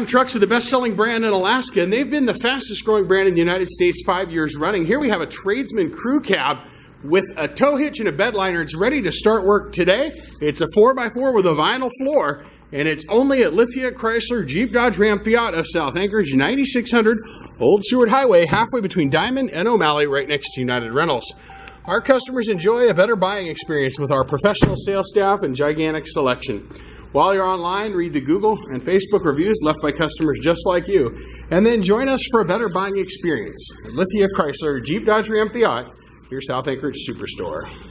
Ram trucks are the best-selling brand in Alaska, and they've been the fastest-growing brand in the United States 5 years running. Here we have a Tradesman crew cab with a tow hitch and a bed liner. It's ready to start work today. It's a 4x4 with a vinyl floor, and it's only at Lithia Chrysler Jeep Dodge Ram Fiat of South Anchorage, 9600 Old Seward Highway, halfway between Diamond and O'Malley, right next to United Rentals. Our customers enjoy a better buying experience with our professional sales staff and gigantic selection. While you're online, read the Google and Facebook reviews left by customers just like you, and then join us for a better buying experience at Lithia Chrysler Jeep Dodge Ram Fiat, your South Anchorage Superstore.